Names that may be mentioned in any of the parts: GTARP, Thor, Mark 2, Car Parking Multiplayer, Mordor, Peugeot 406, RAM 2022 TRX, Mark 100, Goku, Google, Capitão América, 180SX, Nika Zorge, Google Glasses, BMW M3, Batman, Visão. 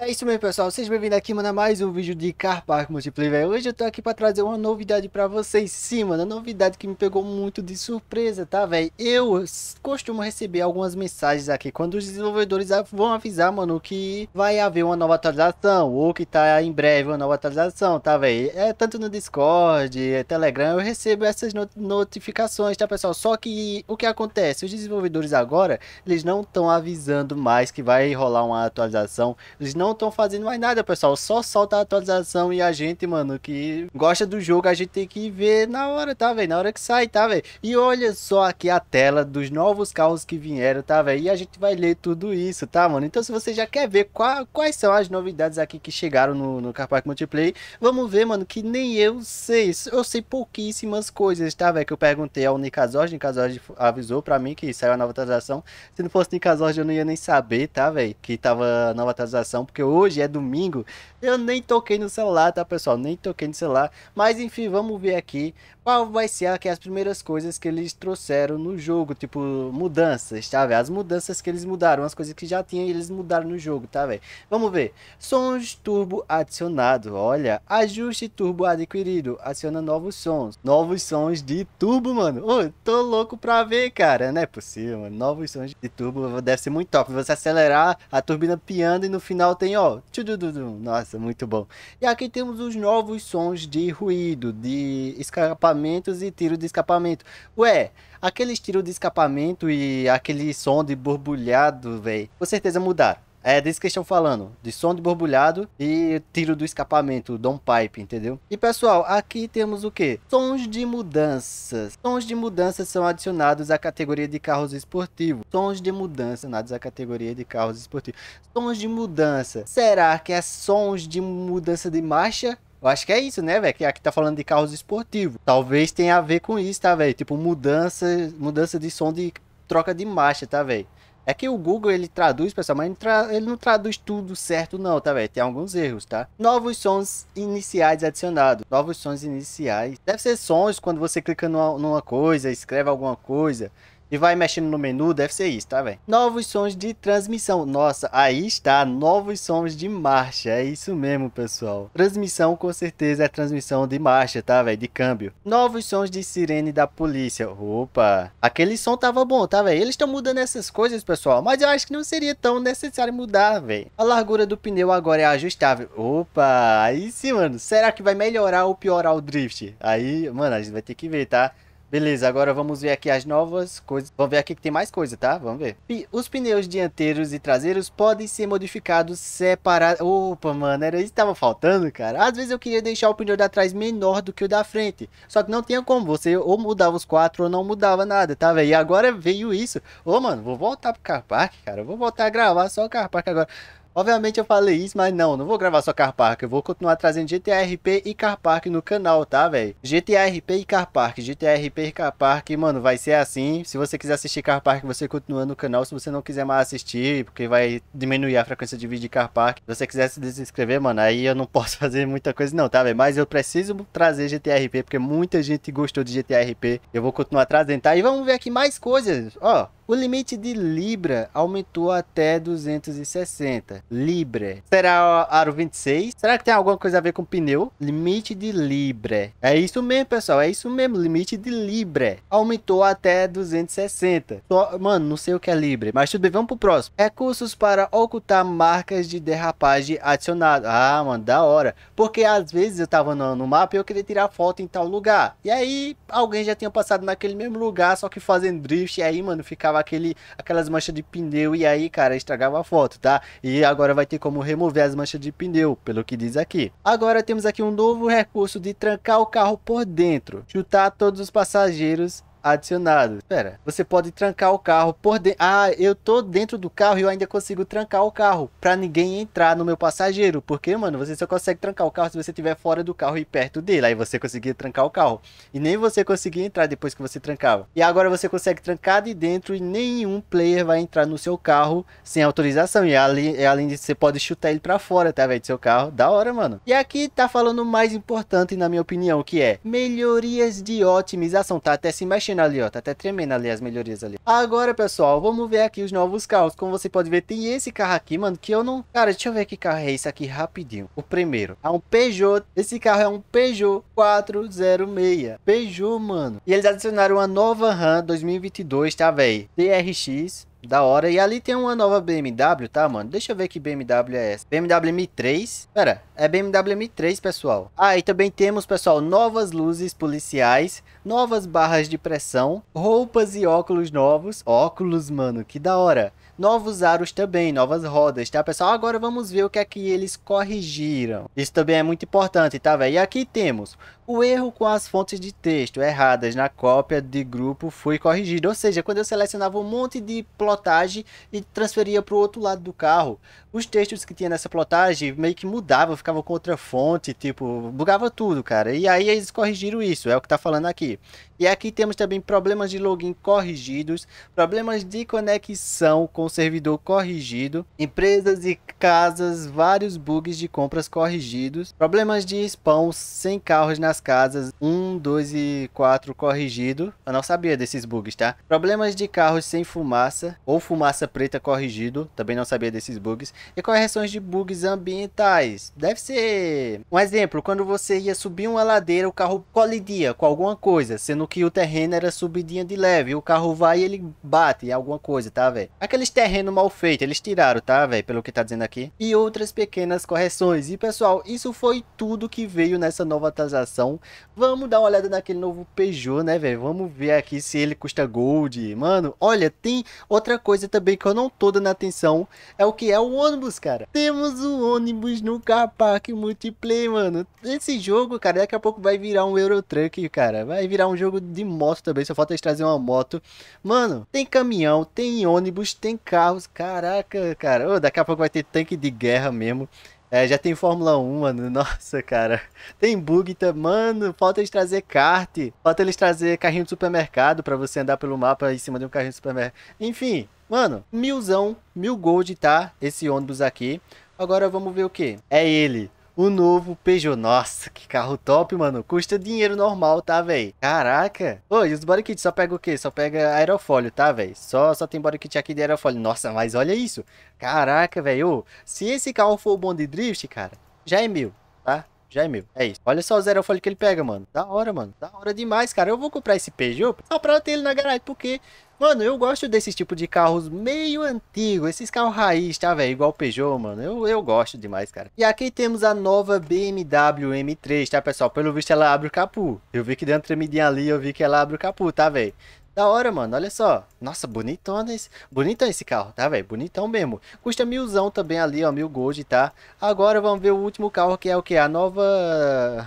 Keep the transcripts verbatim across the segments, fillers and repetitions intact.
É isso mesmo, pessoal, sejam bem-vindos aqui, mano, a mais um vídeo de Car Parking Multiplayer. Hoje eu tô aqui pra trazer uma novidade pra vocês. Sim, mano, uma novidade que me pegou muito de surpresa, tá, velho? Eu costumo receber algumas mensagens aqui quando os desenvolvedores vão avisar, mano, que vai haver uma nova atualização ou que tá em breve uma nova atualização, tá, velho? É tanto no Discord, é Telegram, eu recebo essas notificações, tá, pessoal? Só que o que acontece? Os desenvolvedores agora, eles não estão avisando mais que vai rolar uma atualização, eles não Não estão fazendo mais nada, pessoal, só solta a atualização e a gente, mano, que gosta do jogo, a gente tem que ver na hora, tá, velho, na hora que sai, tá, velho. E olha só aqui a tela dos novos carros que vieram, tá, velho, e a gente vai ler tudo isso, tá, mano. Então se você já quer ver qual, quais são as novidades aqui que chegaram no, no Car Parking Multiplayer, vamos ver, mano, que nem eu sei, eu sei pouquíssimas coisas, tá, velho, que eu perguntei ao Nika Zorge. Nika Zorge avisou pra mim que saiu a nova atualização. Se não fosse Nika Zorge eu não ia nem saber, tá, velho, que tava a nova atualização, porque hoje é domingo, eu nem toquei no celular, tá, pessoal, nem toquei no celular. Mas enfim, vamos ver aqui qual vai ser aqui as primeiras coisas que eles trouxeram no jogo, tipo mudanças, tá, velho, as mudanças que eles mudaram, as coisas que já tinham eles mudaram no jogo, tá, velho. Vamos ver, sons turbo adicionado, olha, ajuste turbo adquirido, adiciona novos sons, novos sons de turbo, mano. Ô, tô louco pra ver, cara, não é possível, mano, novos sons de turbo, deve ser muito top, você acelerar a turbina piando e no final tem, ó, tchudududum. Nossa, muito bom. E aqui temos os novos sons de ruído, de escapamentos e tiro de escapamento. Ué, aqueles tiros de escapamento e aquele som de borbulhado, velho, com certeza mudaram. É disso que estão falando, de som de borbulhado e tiro do escapamento, downpipe, entendeu? E pessoal, aqui temos o que? Sons de mudanças. Sons de mudanças são adicionados à categoria de carros esportivos. Sons de mudança adicionados à categoria de carros esportivos. Sons de mudança. Será que é sons de mudança de marcha? Eu acho que é isso, né, velho? Que aqui tá falando de carros esportivos. Talvez tenha a ver com isso, tá, velho? Tipo, mudança, mudança de som de troca de marcha, tá, velho? É que o Google, ele traduz, pessoal, mas ele, tra ele não traduz tudo certo não, tá, velho? Tem alguns erros, tá? Novos sons iniciais adicionados. Novos sons iniciais. Deve ser sons quando você clica numa, numa coisa, escreve alguma coisa e vai mexendo no menu, deve ser isso, tá, velho? Novos sons de transmissão. Nossa, aí está, novos sons de marcha. É isso mesmo, pessoal. Transmissão, com certeza, é transmissão de marcha, tá, velho? De câmbio. Novos sons de sirene da polícia. Opa! Aquele som tava bom, tá, velho? Eles estão mudando essas coisas, pessoal, mas eu acho que não seria tão necessário mudar, velho. A largura do pneu agora é ajustável. Opa! Aí sim, mano. Será que vai melhorar ou piorar o drift? Aí, mano, a gente vai ter que ver, tá? Beleza, agora vamos ver aqui as novas coisas. Vamos ver aqui que tem mais coisa, tá? Vamos ver. E os pneus dianteiros e traseiros podem ser modificados separados. Opa, mano, era isso que estava faltando, cara. Às vezes eu queria deixar o pneu da trás menor do que o da frente, só que não tinha como. Você ou mudava os quatro ou não mudava nada, tá, velho? E agora veio isso. Ô, mano, vou voltar pro Car Park, cara. Eu vou voltar a gravar só o Car Park agora. Obviamente eu falei isso, mas não, não vou gravar só Car Park, eu vou continuar trazendo G T A R P e Car Park no canal, tá, velho? G T A R P e Car Park, G T A R P e Car Park, mano, vai ser assim. Se você quiser assistir Car Park, você continua no canal. Se você não quiser mais assistir, porque vai diminuir a frequência de vídeo de Car Park, se você quiser se desinscrever, mano, aí eu não posso fazer muita coisa não, tá, velho? Mas eu preciso trazer G T A R P, porque muita gente gostou de G T A R P, eu vou continuar trazendo, tá? E vamos ver aqui mais coisas, ó. O limite de libra aumentou até duzentos e sessenta. Libra. Será aro vinte e seis? Será que tem alguma coisa a ver com pneu? Limite de libra. É isso mesmo, pessoal. É isso mesmo. Limite de libra aumentou até duzentos e sessenta. Só, mano, não sei o que é libra, mas tudo bem. Vamos pro próximo. Recursos para ocultar marcas de derrapagem adicionados. Ah, mano, da hora. Porque às vezes eu tava no, no mapa e eu queria tirar foto em tal lugar. E aí, alguém já tinha passado naquele mesmo lugar, só que fazendo drift. E aí, mano, ficava Aquele, aquelas manchas de pneu e aí, cara, estragava a foto, tá? E agora vai ter como remover as manchas de pneu, pelo que diz aqui. Agora temos aqui um novo recurso de trancar o carro por dentro, chutar todos os passageiros adicionados. Espera, você pode trancar o carro por dentro. Ah, eu tô dentro do carro e eu ainda consigo trancar o carro pra ninguém entrar no meu passageiro, porque, mano, você só consegue trancar o carro se você estiver fora do carro e perto dele. Aí você conseguia trancar o carro e nem você conseguia entrar depois que você trancava. E agora você consegue trancar de dentro e nenhum player vai entrar no seu carro sem autorização. E ali, além disso, você pode chutar ele pra fora, tá, velho, do seu carro. Da hora, mano. E aqui tá falando o mais importante, na minha opinião, que é melhorias de otimização, tá? Até se mexendo tremendo ali, ó. Tá até tremendo ali as melhorias ali. Agora, pessoal, vamos ver aqui os novos carros. Como você pode ver, tem esse carro aqui, mano, que eu não... Cara, deixa eu ver que carro é esse aqui rapidinho. O primeiro. É um Peugeot. Esse carro é um Peugeot quatrocentos e seis. Peugeot, mano. E eles adicionaram uma nova RAM dois mil e vinte e dois, tá, velho? T R X. Da hora. E ali tem uma nova B M W, tá, mano? Deixa eu ver que B M W é essa. B M W M três. Pera, é B M W M três, pessoal. Ah, e também temos, pessoal, novas luzes policiais, novas barras de pressão, roupas e óculos novos. Óculos, mano, que da hora. Novos aros também, novas rodas, tá, pessoal? Agora vamos ver o que é que eles corrigiram. Isso também é muito importante, tá, velho? E aqui temos o erro com as fontes de texto erradas na cópia de grupo foi corrigido. Ou seja, quando eu selecionava um monte de plotagem e transferia para o outro lado do carro, os textos que tinha nessa plotagem meio que mudavam, ficavam com outra fonte, tipo, bugava tudo, cara. E aí eles corrigiram isso, é o que tá falando aqui. E aqui temos também problemas de login corrigidos, problemas de conexão com o servidor corrigido, empresas e casas, vários bugs de compras corrigidos, problemas de spam sem carros nas casas, um, dois e quatro corrigido. Eu não sabia desses bugs, tá? Problemas de carros sem fumaça ou fumaça preta corrigido, também não sabia desses bugs. E correções de bugs ambientais. Deve ser... Um exemplo, quando você ia subir uma ladeira, o carro colidia com alguma coisa, sendo que o terreno era subidinha de leve, o carro vai e ele bate em alguma coisa, tá, velho? Aqueles terrenos mal feitos, eles tiraram, tá, velho? Pelo que tá dizendo aqui. E outras pequenas correções. E, pessoal, isso foi tudo que veio nessa nova atualização. Vamos dar uma olhada naquele novo Peugeot, né, velho? Vamos ver aqui se ele custa Gold. Mano, olha, tem outra coisa também que eu não tô dando atenção. É o que é o ônibus, cara. Temos o ônibus no Car Parking Multiplayer, mano. Esse jogo, cara, daqui a pouco vai virar um Euro Truck, cara. Vai virar um jogo de moto também, só falta eles trazer uma moto. Mano, tem caminhão, tem ônibus, tem carros, caraca, cara. Oh, daqui a pouco vai ter tanque de guerra mesmo. É, já tem Fórmula um, mano, nossa, cara. Tem bug, tá, mano, falta eles trazer kart, falta eles trazer carrinho de supermercado pra você andar pelo mapa em cima de um carrinho de supermercado. Enfim, mano, milzão, mil gold, tá, esse ônibus aqui. Agora vamos ver o que? É ele. O novo Peugeot. Nossa, que carro top, mano. Custa dinheiro normal, tá, velho? Caraca. Ô, e os body kits só pega o quê? Só pega aerofólio, tá, velho? Só, só tem body kit aqui de aerofólio. Nossa, mas olha isso. Caraca, velho. Se esse carro for bom de drift, cara, já é mil, tá? Já é meu. É isso. Olha só o aerofólio que ele pega, mano. Da hora, mano. Da hora demais, cara. Eu vou comprar esse Peugeot só pra ter ele na garagem, porque... Mano, eu gosto desse tipo de carros meio antigos, esses carros raiz, tá, velho? Igual o Peugeot, mano. Eu, eu gosto demais, cara. E aqui temos a nova B M W M três, tá, pessoal? Pelo visto, ela abre o capô. Eu vi que deu uma tremidinha ali, eu vi que ela abre o capô, tá, velho? Da hora, mano. Olha só. Nossa, bonitona esse... Bonitão esse carro, tá, velho? Bonitão mesmo. Custa milzão também ali, ó. Mil gold, tá? Agora vamos ver o último carro, que é o que? A nova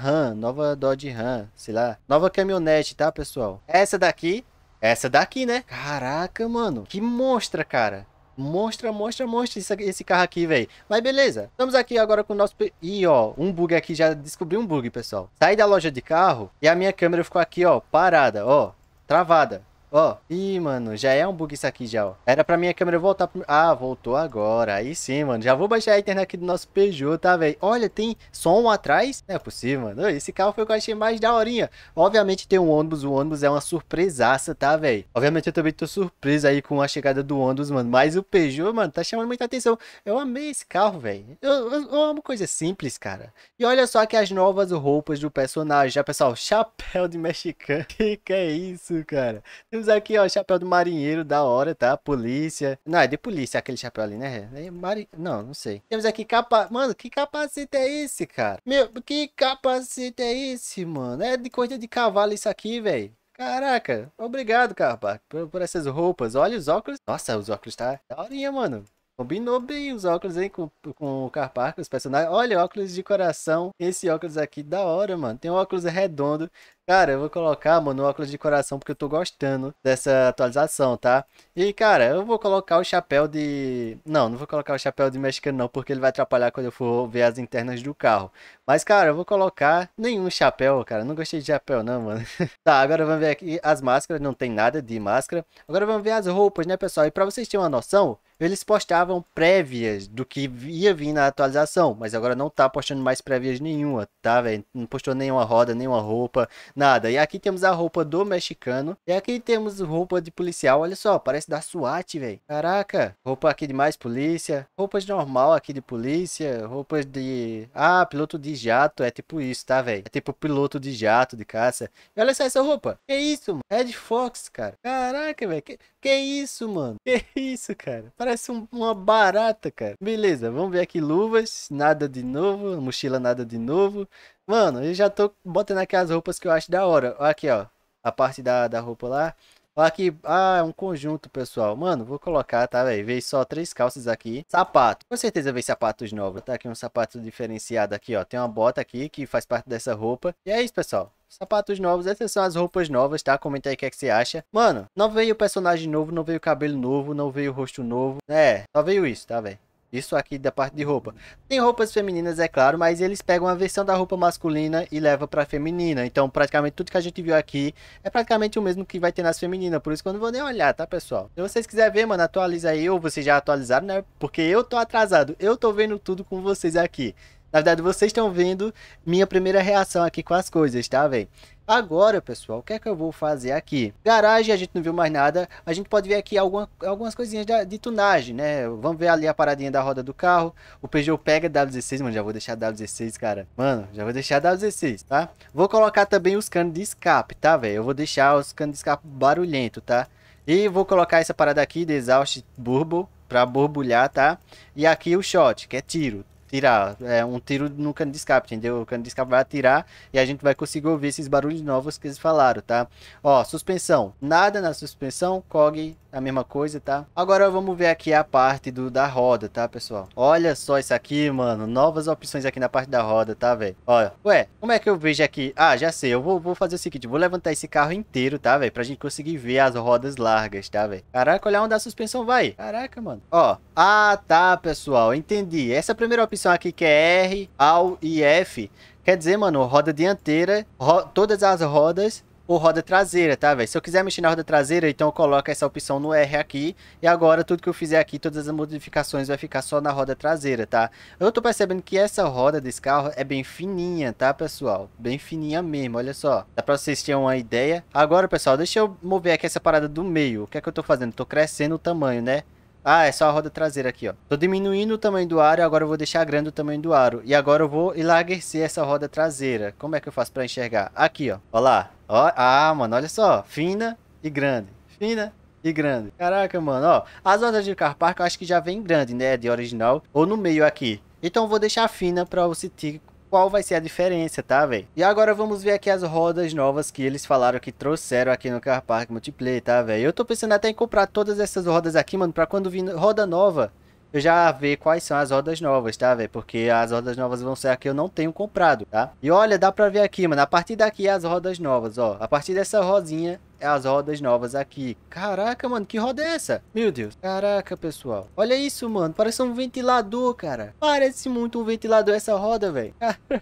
RAM. Nova Dodge RAM. Sei lá. Nova caminhonete, tá, pessoal? Essa daqui... Essa daqui, né? Caraca, mano. Que monstra, cara. Monstra, monstra, monstra esse, esse carro aqui, velho. Mas beleza. Estamos aqui agora com o nosso... Ih, ó. Um bug aqui. Já descobri um bug, pessoal. Saí da loja de carro e a minha câmera ficou aqui, ó. Parada, ó. Travada. Ó, ih, mano, já é um bug isso aqui já, ó. Era pra minha câmera voltar pro... Ah, voltou agora, aí sim, mano. Já vou baixar a internet aqui do nosso Peugeot, tá, velho? Olha, tem som atrás? Não é possível, mano. Esse carro foi o que eu achei mais daorinha. Obviamente tem um ônibus, o ônibus é uma surpresaça, tá, velho? Obviamente eu também tô surpreso aí com a chegada do ônibus, mano. Mas o Peugeot, mano, tá chamando muita atenção. Eu amei esse carro, velho. Eu, eu, eu amo coisa simples, cara. E olha só que as novas roupas do personagem, já, pessoal. Chapéu de mexicano. Que que é isso, cara? Aqui, ó, chapéu do marinheiro, da hora, tá? Polícia. Não, é de polícia aquele chapéu ali, né? É mari... Não, não sei. Temos aqui capa... Mano, que capacete é esse, cara? Meu, que capacete é esse, mano? É de coisa de cavalo isso aqui, velho. Caraca. Obrigado, cara, por, por essas roupas. Olha os óculos. Nossa, os óculos tá daorinha, mano. Combinou bem os óculos, hein, com, com o Car Park, os personagens. Olha, óculos de coração. Esse óculos aqui, da hora, mano. Tem um óculos redondo. Cara, eu vou colocar, mano, o óculos de coração, porque eu tô gostando dessa atualização, tá? E, cara, eu vou colocar o chapéu de... Não, não vou colocar o chapéu de mexicano, não, porque ele vai atrapalhar quando eu for ver as internas do carro. Mas, cara, eu vou colocar nenhum chapéu, cara. Não gostei de chapéu, não, mano. Tá, agora vamos ver aqui as máscaras. Não tem nada de máscara. Agora vamos ver as roupas, né, pessoal? E pra vocês terem uma noção... Eles postavam prévias do que ia vir na atualização, mas agora não tá postando mais prévias nenhuma, tá, velho? Não postou nenhuma roda, nenhuma roupa, nada. E aqui temos a roupa do mexicano. E aqui temos roupa de policial. Olha só, parece da SWAT, velho. Caraca. Roupa aqui de mais polícia. Roupas normal aqui de polícia. Roupas de... Ah, piloto de jato. É tipo isso, tá, velho? É tipo piloto de jato, de caça. E olha só essa roupa. Que isso, mano? Red Fox, cara. Caraca, velho. Que... que isso, mano? Que isso, cara? Parece um, uma barata, cara. Beleza, vamos ver aqui luvas. Nada de novo. Mochila, nada de novo. Mano, eu já tô botando aqui as roupas que eu acho da hora. Olha aqui, ó. A parte da, da roupa lá. Olha aqui. Ah, é um conjunto, pessoal. Mano, vou colocar, tá, velho? Veio só três calças aqui. Sapato. Com certeza veio sapatos novos. Tá aqui um sapato diferenciado aqui, ó. Tem uma bota aqui que faz parte dessa roupa. E é isso, pessoal. Sapatos novos, essas são as roupas novas, tá? Comenta aí o que é que você acha. Mano, não veio personagem novo, não veio cabelo novo, não veio rosto novo. É, só veio isso, tá, velho? Isso aqui da parte de roupa. Tem roupas femininas, é claro, mas eles pegam a versão da roupa masculina e levam pra feminina. Então, praticamente tudo que a gente viu aqui é praticamente o mesmo que vai ter nas femininas. Por isso que eu não vou nem olhar, tá, pessoal? Se vocês quiserem ver, mano, atualiza aí. Ou vocês já atualizaram, né? Porque eu tô atrasado. Eu tô vendo tudo com vocês aqui. Na verdade, vocês estão vendo minha primeira reação aqui com as coisas, tá, velho? Agora, pessoal, o que é que eu vou fazer aqui? Garagem, a gente não viu mais nada. A gente pode ver aqui alguma, algumas coisinhas de, de tunagem, né? Vamos ver ali a paradinha da roda do carro. O Peugeot pega W dezesseis, mano, já vou deixar W dezesseis, cara. Mano, já vou deixar W dezesseis, tá? Vou colocar também os canos de escape, tá, velho? Eu vou deixar os canos de escape barulhento, tá? E vou colocar essa parada aqui de exhaust burbo, pra borbulhar, tá? E aqui o shot, que é tiro. Tirar, é um tiro no cano de escape, entendeu? O cano de escape vai atirar e a gente vai conseguir ouvir esses barulhos novos que eles falaram, tá? Ó, suspensão, nada na suspensão, C O G, a mesma coisa, tá? Agora vamos ver aqui a parte do, da roda, tá, pessoal? Olha só isso aqui, mano, novas opções aqui na parte da roda, tá, velho? Olha, ué, como é que eu vejo aqui? Ah, já sei, eu vou, vou fazer o seguinte, vou levantar esse carro inteiro, tá, velho? Pra gente conseguir ver as rodas largas, tá, velho? Caraca, olha onde a suspensão vai, caraca, mano. Ó, ah, tá, pessoal, entendi. Essa é a primeira opção aqui que é R, A L e F. Quer dizer, mano, roda dianteira, ro todas as rodas ou roda traseira, tá, velho? Se eu quiser mexer na roda traseira, então eu coloco essa opção no R aqui. E agora tudo que eu fizer aqui, todas as modificações vai ficar só na roda traseira, tá? Eu tô percebendo que essa roda desse carro é bem fininha, tá, pessoal? Bem fininha mesmo, olha só. Dá pra vocês terem uma ideia. Agora, pessoal, deixa eu mover aqui essa parada do meio. O que é que eu tô fazendo? Tô crescendo o tamanho, né? Ah, é só a roda traseira aqui, ó. Tô diminuindo o tamanho do aro, agora eu vou deixar grande o tamanho do aro. E agora eu vou enlarguecer essa roda traseira. Como é que eu faço pra enxergar? Aqui, ó. Ó lá. Ó, ah, mano, olha só. Fina e grande. Fina e grande. Caraca, mano, ó. As rodas de Car Park eu acho que já vem grande, né? De original. Ou no meio aqui. Então eu vou deixar fina pra você ter... qual vai ser a diferença, tá, velho? E agora vamos ver aqui as rodas novas que eles falaram que trouxeram aqui no Car Park Multiplayer, tá, velho? Eu tô pensando até em comprar todas essas rodas aqui, mano, pra quando vir roda nova, eu já ver quais são as rodas novas, tá, velho? Porque as rodas novas vão ser a que eu não tenho comprado, tá? E olha, dá pra ver aqui, mano, a partir daqui é as rodas novas, ó. A partir dessa rodinha... as rodas novas aqui. Caraca, mano, que roda é essa? Meu Deus. Caraca, pessoal. Olha isso, mano. Parece um ventilador, cara. Parece muito um ventilador essa roda, velho.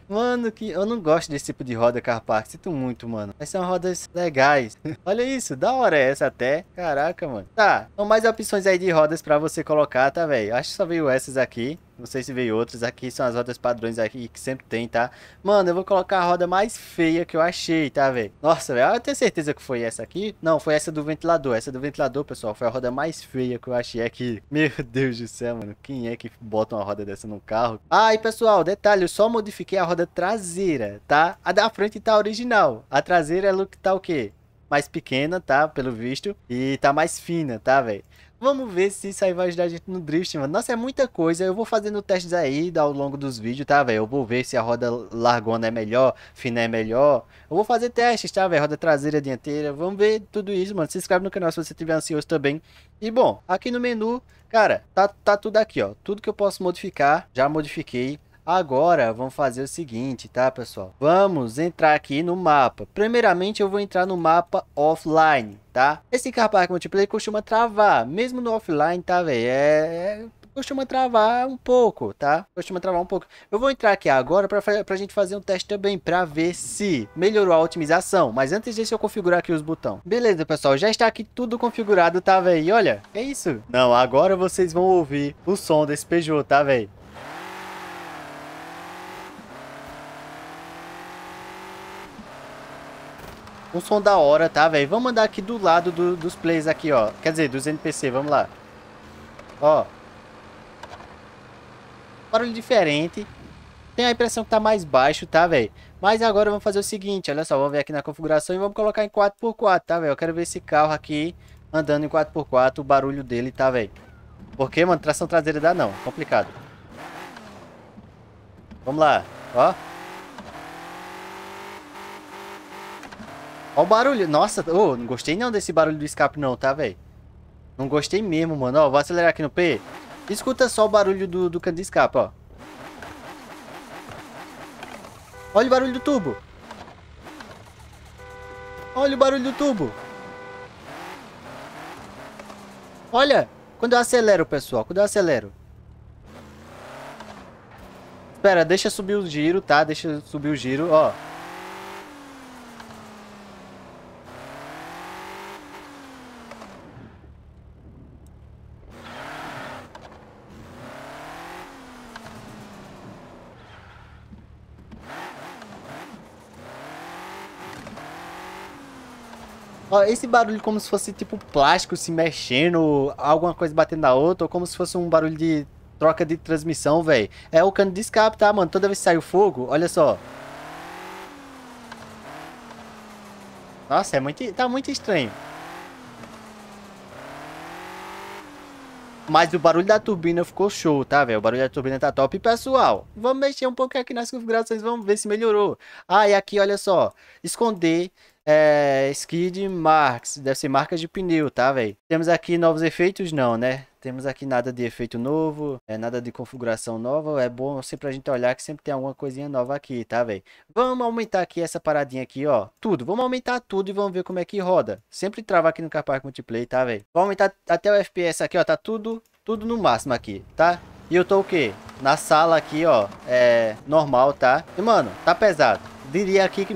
Mano, que... eu não gosto desse tipo de roda, Car Park. Sinto muito, mano. Mas são rodas legais. Olha isso. Da hora é essa até. Caraca, mano. Tá. Então, mais opções aí de rodas pra você colocar, tá, velho? Acho que só veio essas aqui. Não sei se veio outras. Aqui são as rodas padrões aqui que sempre tem, tá? Mano, eu vou colocar a roda mais feia que eu achei, tá, velho? Nossa, velho, eu tenho certeza que foi essa aqui. Não, foi essa do ventilador. Essa do ventilador, pessoal, foi a roda mais feia que eu achei aqui. Meu Deus do céu, mano. Quem é que bota uma roda dessa no carro? Ah, e pessoal, detalhe, eu só modifiquei a roda traseira, tá? A da frente tá original. A traseira é look tá o quê? Mais pequena, tá? Pelo visto. E tá mais fina, tá, velho? Vamos ver se isso aí vai ajudar a gente no drift, mano. Nossa, é muita coisa. Eu vou fazendo testes aí ao longo dos vídeos, tá, velho? Eu vou ver se a roda largona é melhor, fina é melhor. Eu vou fazer testes, tá, velho? Roda traseira, dianteira. Vamos ver tudo isso, mano. Se inscreve no canal se você estiver ansioso também. E, bom, aqui no menu, cara, tá, tá tudo aqui, ó. Tudo que eu posso modificar, já modifiquei. Agora, vamos fazer o seguinte, tá, pessoal? Vamos entrar aqui no mapa. Primeiramente, eu vou entrar no mapa offline, tá? Esse Car Park Multiplayer costuma travar, mesmo no offline, tá, velho? É... costuma travar um pouco, tá? Costuma travar um pouco. Eu vou entrar aqui agora pra, pra gente fazer um teste também, pra ver se melhorou a otimização. Mas antes disso, eu configurar aqui os botões. Beleza, pessoal. Já está aqui tudo configurado, tá, velho? E olha, é isso. Não, agora vocês vão ouvir o som desse Peugeot, tá, velho? um som da hora, tá, velho? Vamos andar aqui do lado do, dos plays aqui, ó. Quer dizer, dos N P C, vamos lá. Ó. Barulho diferente. Tem a impressão que tá mais baixo, tá, velho? Mas agora vamos fazer o seguinte, olha só. Vamos vir aqui na configuração e vamos colocar em quatro por quatro, tá, velho? Eu quero ver esse carro aqui andando em quatro por quatro, o barulho dele, tá, velho? Porque, mano, tração traseira dá não. Complicado. Vamos lá, ó. Ó o barulho. Nossa, oh, não gostei não desse barulho do escape não, tá, velho? Não gostei mesmo, mano. Ó, vou acelerar aqui no P. Escuta só o barulho do, do cano de escape, ó. Olha o barulho do turbo. Olha o barulho do turbo. Olha. Quando eu acelero, pessoal. Quando eu acelero. Espera, deixa subir o giro, tá? Deixa subir o giro, ó. Ó, esse barulho como se fosse tipo plástico se mexendo, alguma coisa batendo na outra, ou como se fosse um barulho de troca de transmissão, velho. É o cano de escape, tá, mano? Toda vez que sai o fogo, olha só. Nossa, é muito, tá muito estranho. Mas o barulho da turbina ficou show, tá, velho? O barulho da turbina tá top. E, pessoal, vamos mexer um pouco aqui nas configurações, vamos ver se melhorou. Ah, e aqui, olha só. Esconder é, skid marks. Deve ser marcas de pneu, tá, velho? Temos aqui novos efeitos? Não, né? Temos aqui nada de efeito novo. É, nada de configuração nova. É bom sempre a gente olhar que sempre tem alguma coisinha nova aqui, tá, velho? Vamos aumentar aqui essa paradinha aqui, ó. Tudo. Vamos aumentar tudo e vamos ver como é que roda. Sempre trava aqui no Car Parking Multiplayer, tá, velho? Vamos aumentar até o F P S aqui, ó. Tá tudo... Tudo no máximo aqui, tá? E eu tô o quê? Na sala aqui, ó. É normal, tá? E, mano, tá pesado. Diria aqui, que,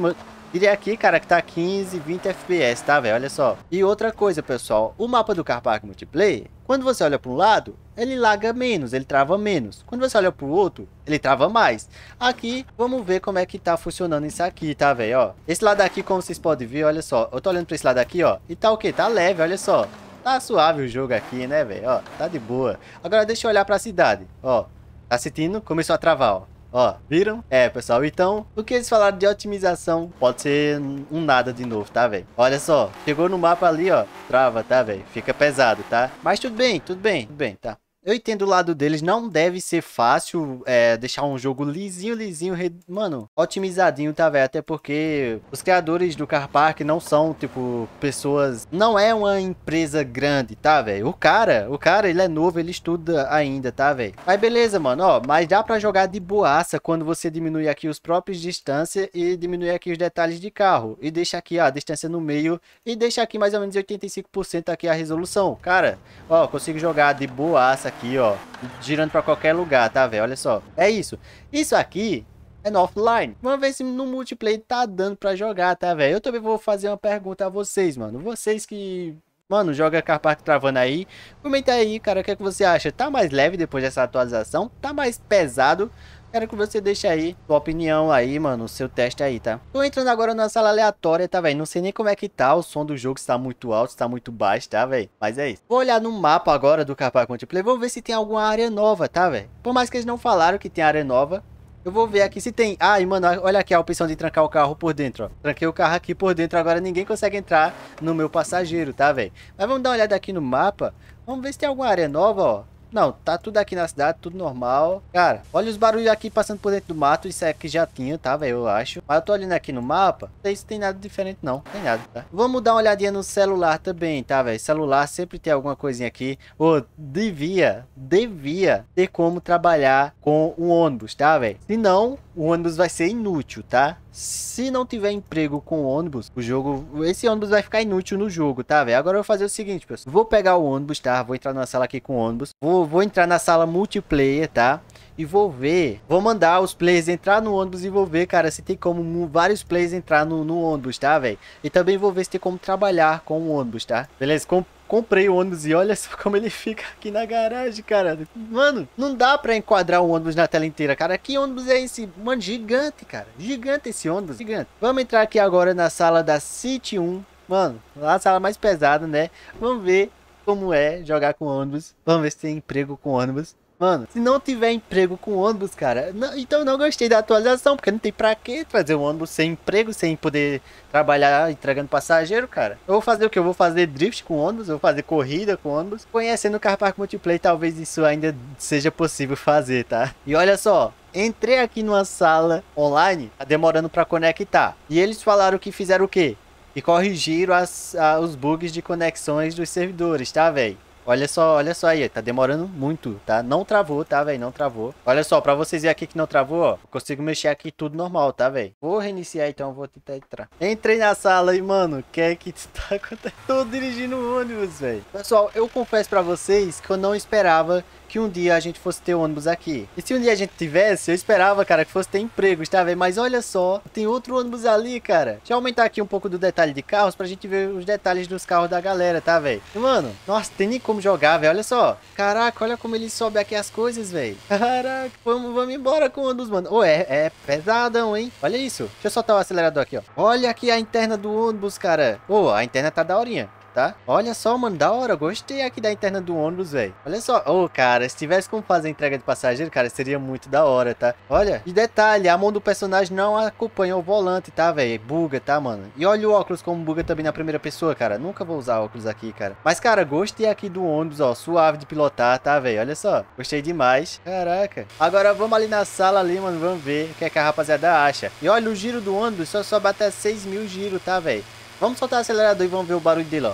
diria aqui cara, que tá quinze, vinte F P S, tá, velho? Olha só. E outra coisa, pessoal. O mapa do Car Parking Multiplayer, quando você olha para um lado, ele laga menos, ele trava menos. Quando você olha para o outro, ele trava mais. Aqui, vamos ver como é que tá funcionando isso aqui, tá, velho? Ó. Esse lado aqui, como vocês podem ver, olha só. Eu tô olhando pra esse lado aqui, ó. E tá o quê? Tá leve, olha só. Tá suave o jogo aqui, né, velho? Ó, tá de boa. Agora deixa eu olhar pra cidade. Ó, tá sentindo? Começou a travar, ó. Ó, viram? É, pessoal, então, o que eles falaram de otimização pode ser um nada de novo, tá, velho? Olha só, chegou no mapa ali, ó. Trava, tá, velho? Fica pesado, tá? Mas tudo bem, tudo bem, tudo bem, tá? Eu entendo o lado deles, não deve ser fácil é, deixar um jogo lisinho, lisinho, re... mano, otimizadinho, tá, velho? Até porque os criadores do Car Park não são, tipo, pessoas... Não é uma empresa grande, tá, velho? O cara, o cara, ele é novo, ele estuda ainda, tá, velho? Mas beleza, mano, ó, mas dá pra jogar de boaça quando você diminui aqui os próprios distâncias e diminui aqui os detalhes de carro. E deixa aqui, ó, a distância no meio e deixa aqui mais ou menos oitenta e cinco por cento aqui a resolução. Cara, ó, consigo jogar de boaça aqui. Aqui, ó, girando pra qualquer lugar, tá, velho? Olha só, é isso. Isso aqui é no offline. Vamos ver se no multiplayer tá dando pra jogar, tá, velho? Eu também vou fazer uma pergunta a vocês, mano. Vocês que, mano, joga Car Park travando aí, comenta aí, cara, o que é que você acha? Tá mais leve depois dessa atualização? Tá mais pesado? Quero que você deixe aí sua opinião aí, mano, o seu teste aí, tá? Tô entrando agora na sala aleatória, tá, velho? Não sei nem como é que tá o som do jogo, se tá muito alto, se tá muito baixo, tá, velho? Mas é isso. Vou olhar no mapa agora do Car Parking Multiplayer, vou ver se tem alguma área nova, tá, velho? Por mais que eles não falaram que tem área nova, eu vou ver aqui se tem... Ah, e, mano, olha aqui a opção de trancar o carro por dentro, ó. Tranquei o carro aqui por dentro, agora ninguém consegue entrar no meu passageiro, tá, velho? Mas vamos dar uma olhada aqui no mapa, vamos ver se tem alguma área nova, ó. Não, tá tudo aqui na cidade, tudo normal. Cara, olha os barulhos aqui passando por dentro do mato. Isso aqui já tinha, tá, velho? Eu acho. Mas eu tô olhando aqui no mapa. Não sei se tem nada diferente, não. Tem nada, tá? Vamos dar uma olhadinha no celular também, tá, velho? Celular sempre tem alguma coisinha aqui. Ô, oh, devia, devia ter como trabalhar com o ônibus, tá, velho? Se não, o ônibus vai ser inútil, tá? Se não tiver emprego com ônibus, o jogo... Esse ônibus vai ficar inútil no jogo, tá, velho? Agora eu vou fazer o seguinte, pessoal. Vou pegar o ônibus, tá? Vou entrar na sala aqui com o ônibus. Vou, vou entrar na sala multiplayer, tá? E vou ver... Vou mandar os players entrar no ônibus e vou ver, cara, se tem como vários players entrar no, no ônibus, tá, velho? E também vou ver se tem como trabalhar com o ônibus, tá? Beleza? Com Comprei o ônibus e olha só como ele fica aqui na garagem, cara. Mano, não dá pra enquadrar o ônibus na tela inteira, cara. Que ônibus é esse? Mano, gigante, cara. Gigante esse ônibus, gigante. Vamos entrar aqui agora na sala da City um. Mano, lá a sala mais pesada, né? Vamos ver como é jogar com ônibus. Vamos ver se tem emprego com ônibus. Mano, se não tiver emprego com ônibus, cara, não, então não gostei da atualização, porque não tem pra que trazer um ônibus sem emprego, sem poder trabalhar entregando passageiro, cara. Eu vou fazer o que? Eu vou fazer drift com ônibus, eu vou fazer corrida com ônibus. Conhecendo o Car Parking Multiplayer, talvez isso ainda seja possível fazer, tá? E olha só, entrei aqui numa sala online, tá demorando pra conectar. E eles falaram que fizeram o quê? E corrigiram as, a, os bugs de conexões dos servidores, tá, velho? Olha só, olha só aí, tá demorando muito, tá? Não travou, tá, velho? Não travou. Olha só, pra vocês verem aqui que não travou, ó. Eu consigo mexer aqui tudo normal, tá, velho? Vou reiniciar então, vou tentar entrar. Entrei na sala e, mano, o que é que tá acontecendo? Tô dirigindo um ônibus, velho. Pessoal, eu confesso pra vocês que eu não esperava que um dia a gente fosse ter ônibus aqui. E se um dia a gente tivesse, eu esperava, cara, que fosse ter empregos, tá, velho? Mas olha só, tem outro ônibus ali, cara. Deixa eu aumentar aqui um pouco do detalhe de carros pra gente ver os detalhes dos carros da galera, tá, velho? Mano, nossa, tem nem como jogar, velho. Olha só. Caraca, olha como ele sobe aqui as coisas, velho. Caraca, vamos, vamos embora com o ônibus, mano. Ô, oh, é, é pesadão, hein? Olha isso. Deixa eu soltar o acelerador aqui, ó. Olha aqui a interna do ônibus, cara. Ô, oh, a interna tá daorinha, tá? Olha só, mano, da hora, gostei aqui da interna do ônibus, velho. Olha só, ô, oh, cara, se tivesse como fazer entrega de passageiro, cara, seria muito da hora, tá? Olha, e detalhe, a mão do personagem não acompanha o volante, tá, velho? Buga, tá, mano? E olha o óculos como buga também na primeira pessoa, cara. Nunca vou usar óculos aqui, cara. Mas, cara, gostei aqui do ônibus, ó, suave de pilotar, tá, velho? Olha só, gostei demais. Caraca. Agora vamos ali na sala ali, mano, vamos ver o que é que a rapaziada acha. E olha, o giro do ônibus só sobe até seis mil giros, tá, velho? Vamos soltar o acelerador e vamos ver o barulho dele, ó.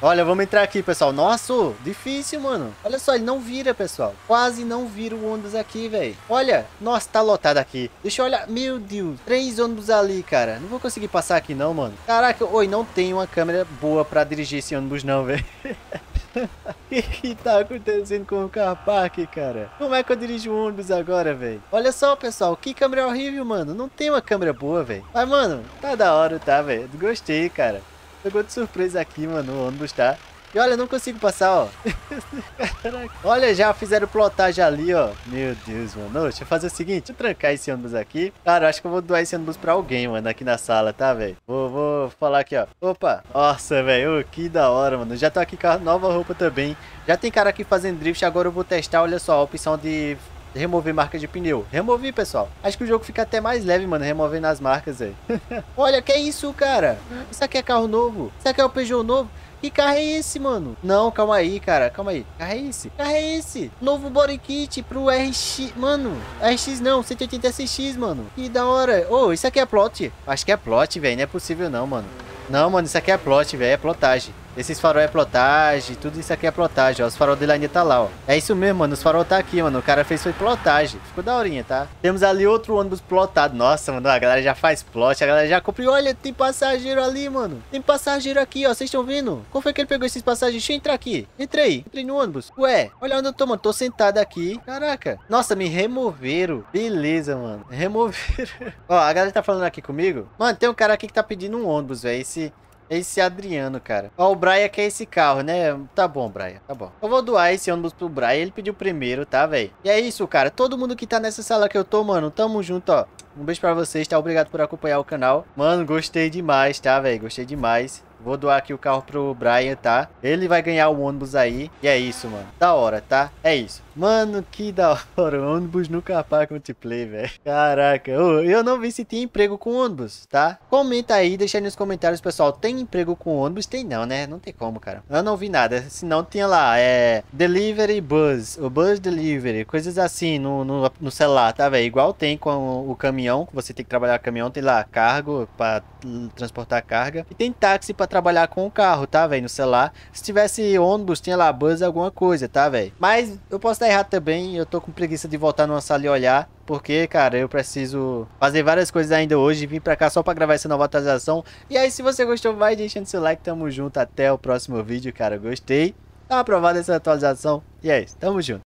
Olha, vamos entrar aqui, pessoal. Nossa, difícil, mano. Olha só, ele não vira, pessoal. Quase não vira o ônibus aqui, velho. Olha, nossa, tá lotado aqui. Deixa eu olhar. Meu Deus, três ônibus ali, cara. Não vou conseguir passar aqui não, mano. Caraca, oi, não tem uma câmera boa pra dirigir esse ônibus não, velho. O que, que tá acontecendo com o Car Park, cara? Como é que eu dirijo o ônibus agora, velho? Olha só, pessoal, que câmera horrível, mano. Não tem uma câmera boa, velho. Mas, mano, tá da hora, tá, velho? Gostei, cara. Pegou de surpresa aqui, mano, o ônibus, tá? E olha, não consigo passar, ó. Caraca. Olha, já fizeram plotagem ali, ó. Meu Deus, mano. Deixa eu fazer o seguinte, deixa eu trancar esse ônibus aqui. Cara, acho que eu vou doar esse ônibus pra alguém, mano, aqui na sala, tá, velho? Vou, vou falar aqui, ó. Opa. Nossa, velho. Que da hora, mano. Já tô aqui com a nova roupa também. Já tem cara aqui fazendo drift. Agora eu vou testar, olha só, a opção de remover marca de pneu. Removi, pessoal. Acho que o jogo fica até mais leve, mano, removendo as marcas, velho. Olha, que é isso, cara? Isso aqui é carro novo? Isso aqui é o Peugeot novo? Que carro é esse, mano? Não, calma aí, cara. Calma aí. Carro é esse? Carro é esse? Novo body kit pro R X... Mano, R X não. cento e oitenta S X, mano. Que da hora. Ô, oh, isso aqui é plot. Acho que é plot, velho. Não é possível não, mano. Não, mano. Isso aqui é plot, velho. É plotagem. Esses farol é plotagem. Tudo isso aqui é plotagem, ó. Os farol dele ainda tá lá, ó. É isso mesmo, mano. Os farol tá aqui, mano. O cara fez foi plotagem. Ficou daorinha, tá? Temos ali outro ônibus plotado. Nossa, mano. A galera já faz plot. A galera já compra. Olha, tem passageiro ali, mano. Tem passageiro aqui, ó. Vocês estão vendo? Como foi que ele pegou esses passageiros? Deixa eu entrar aqui. Entrei. Entrei no ônibus. Ué. Olha onde eu tô, mano. Tô sentado aqui. Caraca. Nossa, me removeram. Beleza, mano. Removeram. Ó, a galera tá falando aqui comigo. Mano, tem um cara aqui que tá pedindo um ônibus, velho. Esse... Esse Adriano, cara. Ó, o Brian quer esse carro, né? Tá bom, Brian. Tá bom. Eu vou doar esse ônibus pro Brian. Ele pediu primeiro, tá, velho? E é isso, cara. Todo mundo que tá nessa sala que eu tô, mano, tamo junto, ó. Um beijo pra vocês, tá? Obrigado por acompanhar o canal. Mano, gostei demais, tá, velho? Gostei demais. Vou doar aqui o carro pro Brian, tá? Ele vai ganhar o ônibus aí. E é isso, mano. Da hora, tá? É isso. Mano, que da hora. Ônibus no Car Parking Multiplayer, velho. Caraca. Eu, eu não vi se tem emprego com ônibus, tá? Comenta aí, deixa aí nos comentários, pessoal. Tem emprego com ônibus? Tem não, né? Não tem como, cara. Eu não vi nada. Senão tinha lá, é... Delivery Bus. O Bus Delivery. Coisas assim no, no, no celular, tá, velho? Igual tem com o caminhão. Que você tem que trabalhar com caminhão. Tem lá cargo pra transportar carga. E tem táxi pra trabalhar com o carro, tá, velho, no celular. Se tivesse ônibus, tinha lá bus, alguma coisa, tá, velho. Mas eu posso estar errado também, eu tô com preguiça de voltar numa sala e olhar, porque, cara, eu preciso fazer várias coisas ainda hoje, vim pra cá só pra gravar essa nova atualização. E aí, se você gostou, vai deixando seu like, tamo junto, até o próximo vídeo, cara, gostei. Tá aprovada essa atualização, e é isso, tamo junto.